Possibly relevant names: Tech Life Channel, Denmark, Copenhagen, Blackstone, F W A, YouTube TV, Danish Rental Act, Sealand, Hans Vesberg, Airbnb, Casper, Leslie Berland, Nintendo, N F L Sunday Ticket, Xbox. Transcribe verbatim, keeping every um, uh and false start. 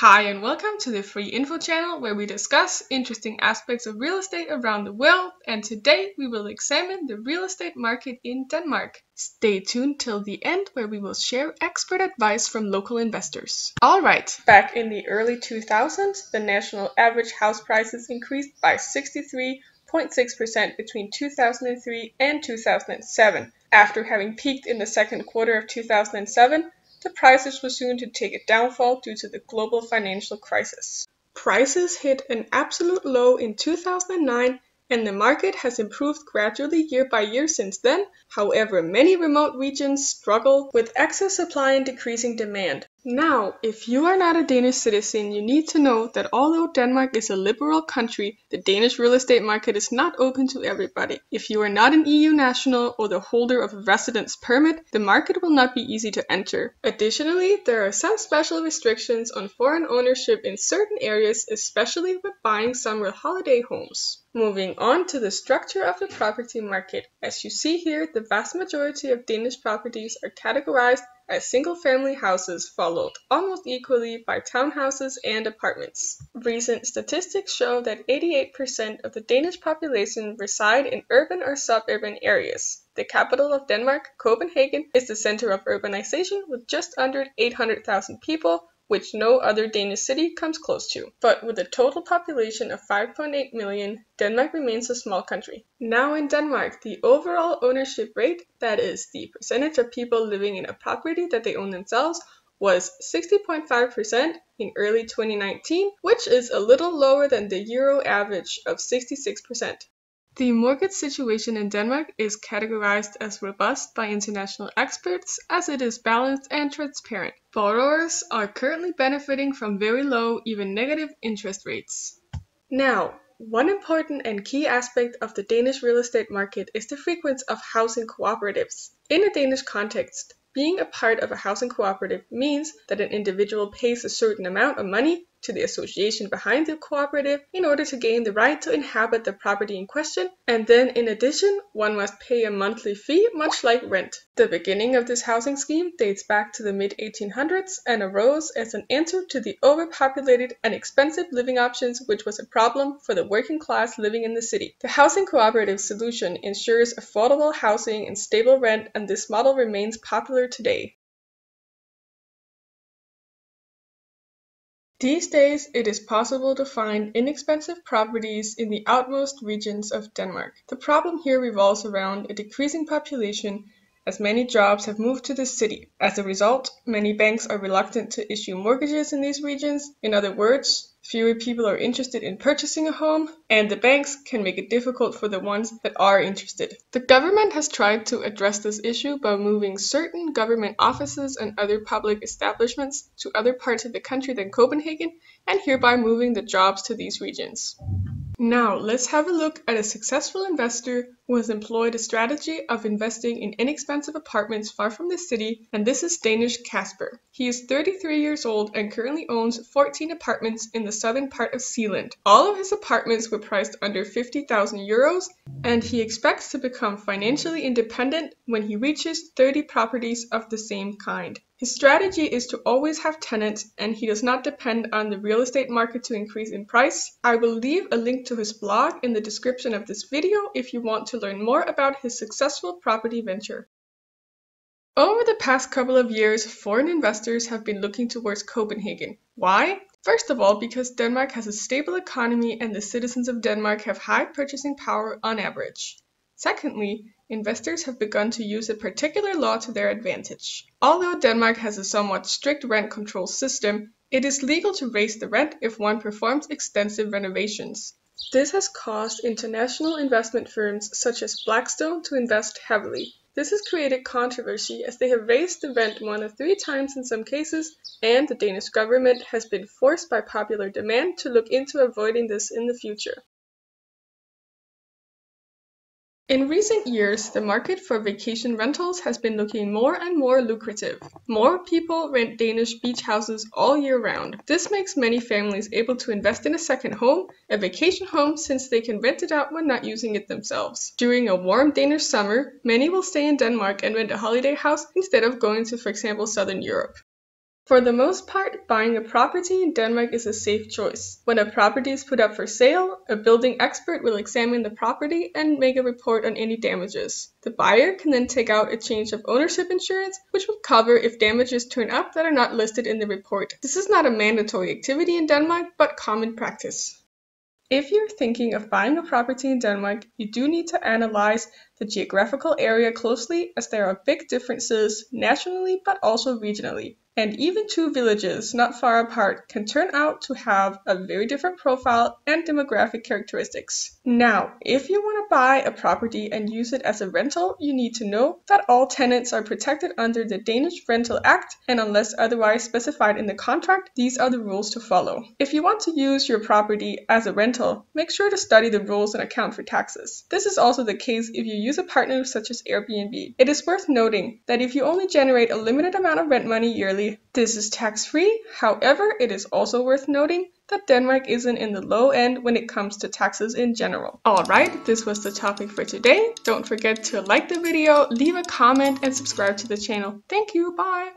Hi and welcome to the Free Info channel, where we discuss interesting aspects of real estate around the world, and today we will examine the real estate market in Denmark. Stay tuned till the end where we will share expert advice from local investors. Alright, back in the early two thousands, the national average house prices increased by sixty-three point six percent between two thousand three and two thousand seven. After having peaked in the second quarter of two thousand seven, the prices were soon to take a downfall due to the global financial crisis. Prices hit an absolute low in two thousand nine, and the market has improved gradually year by year since then. However, many remote regions struggle with excess supply and decreasing demand. Now, if you are not a Danish citizen, you need to know that although Denmark is a liberal country, the Danish real estate market is not open to everybody. If you are not an E U national or the holder of a residence permit, the market will not be easy to enter. Additionally, there are some special restrictions on foreign ownership in certain areas, especially when buying summer holiday homes. Moving on to the structure of the property market. As you see here, the vast majority of Danish properties are categorized as single-family houses, followed almost equally by townhouses and apartments. Recent statistics show that eighty-eight percent of the Danish population reside in urban or suburban areas. The capital of Denmark, Copenhagen, is the center of urbanization with just under eight hundred thousand people, which no other Danish city comes close to. But with a total population of five point eight million, Denmark remains a small country. Now in Denmark, the overall ownership rate, that is, the percentage of people living in a property that they own themselves, was sixty point five percent in early twenty nineteen, which is a little lower than the Euro average of sixty-six percent. The mortgage situation in Denmark is categorized as robust by international experts, as it is balanced and transparent. Borrowers are currently benefiting from very low, even negative interest rates. Now, one important and key aspect of the Danish real estate market is the frequency of housing cooperatives. In a Danish context, being a part of a housing cooperative means that an individual pays a certain amount of money to the association behind the cooperative in order to gain the right to inhabit the property in question, and then in addition one must pay a monthly fee much like rent. The beginning of this housing scheme dates back to the mid eighteen hundreds and arose as an answer to the overpopulated and expensive living options, which was a problem for the working class living in the city. The housing cooperative solution ensures affordable housing and stable rent, and this model remains popular today. These days, it is possible to find inexpensive properties in the outmost regions of Denmark. The problem here revolves around a decreasing population, as many jobs have moved to the city. As a result, many banks are reluctant to issue mortgages in these regions. In other words, fewer people are interested in purchasing a home, and the banks can make it difficult for the ones that are interested. The government has tried to address this issue by moving certain government offices and other public establishments to other parts of the country than Copenhagen, and hereby moving the jobs to these regions. Now, let's have a look at a successful investor who has employed a strategy of investing in inexpensive apartments far from the city, and this is Danish Kasper. He is thirty-three years old and currently owns fourteen apartments in the southern part of Sealand. All of his apartments were priced under fifty thousand euros, and he expects to become financially independent when he reaches thirty properties of the same kind. His strategy is to always have tenants, and he does not depend on the real estate market to increase in price. I will leave a link to his blog in the description of this video if you want to learn more about his successful property venture. Over the past couple of years, foreign investors have been looking towards Copenhagen. Why? First of all, because Denmark has a stable economy and the citizens of Denmark have high purchasing power on average. Secondly, investors have begun to use a particular law to their advantage. Although Denmark has a somewhat strict rent control system, it is legal to raise the rent if one performs extensive renovations. This has caused international investment firms such as Blackstone to invest heavily. This has created controversy, as they have raised the rent one or three times in some cases, and the Danish government has been forced by popular demand to look into avoiding this in the future. In recent years, the market for vacation rentals has been looking more and more lucrative. More people rent Danish beach houses all year round. This makes many families able to invest in a second home, a vacation home, since they can rent it out when not using it themselves. During a warm Danish summer, many will stay in Denmark and rent a holiday house instead of going to, for example, Southern Europe. For the most part, buying a property in Denmark is a safe choice. When a property is put up for sale, a building expert will examine the property and make a report on any damages. The buyer can then take out a change of ownership insurance, which will cover if damages turn up that are not listed in the report. This is not a mandatory activity in Denmark, but common practice. If you're thinking of buying a property in Denmark, you do need to analyze the geographical area closely, as there are big differences nationally but also regionally. And even two villages not far apart can turn out to have a very different profile and demographic characteristics. Now, if you want to buy a property and use it as a rental, you need to know that all tenants are protected under the Danish Rental Act, and unless otherwise specified in the contract, these are the rules to follow. If you want to use your property as a rental, make sure to study the rules and account for taxes. This is also the case if you use a partner such as Airbnb. It is worth noting that if you only generate a limited amount of rent money yearly, this is tax-free. However, it is also worth noting that Denmark isn't in the low end when it comes to taxes in general. Alright, this was the topic for today. Don't forget to like the video, leave a comment, and subscribe to the channel. Thank you, bye!